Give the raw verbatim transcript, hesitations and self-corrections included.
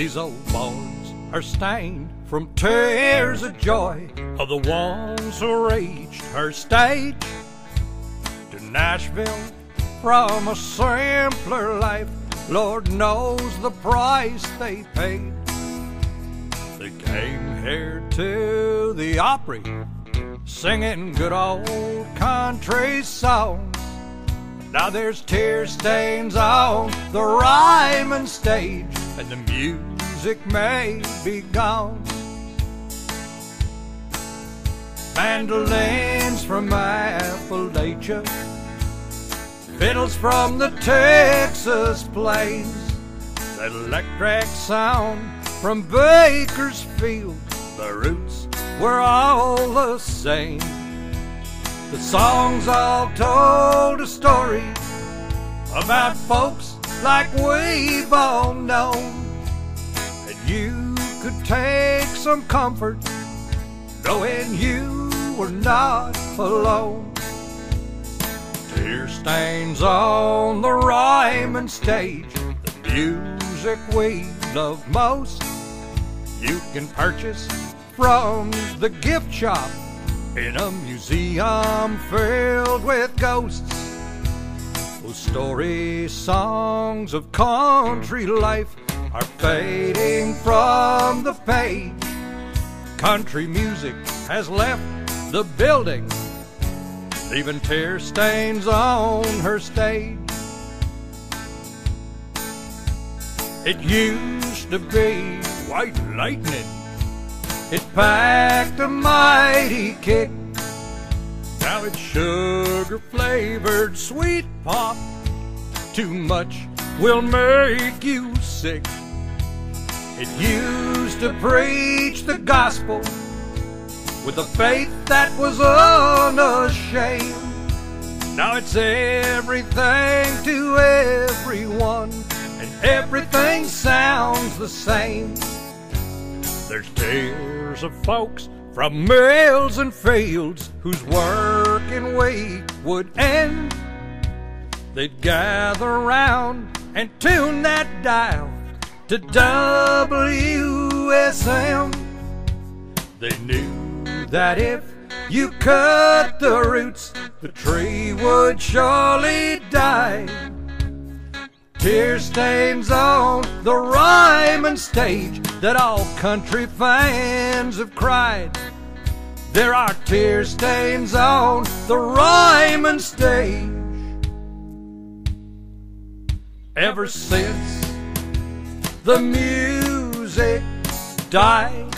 These old bones are stained from tears of joy of the ones who reached her stage to Nashville from a simpler life. Lord knows the price they paid. They came here to the Opry, singing good old country songs. Now there's tear stains on the Ryman stage, and the music may be gone. Mandolins from Appalachia, fiddles from the Texas plains, that electric sound from Bakersfield, the roots were all the same. The songs all told a story about folks like we've all known, and you could take some comfort knowing you were not alone. Tear stains on the Ryman stage, the music we love most, you can purchase from the gift shop in a museum filled with ghosts. Those story songs of country life are fading from the page. Country music has left the building, leaving tear stains on her stage. It used to be white lightning, it packed a mighty kick. Now it's sugar-flavored sweet pop. Too much will make you sick. It used to preach the gospel with a faith that was unashamed. Now it's everything to everyone, and everything sounds the same. There's tears of folks from mills and fields whose working week would end. They'd gather round and tune that dial to W S M. They knew that if you cut the roots, the tree would surely die. Tear stains on the Ryman stage that all country fans have cried. There are tear stains on the Ryman stage ever since the music died.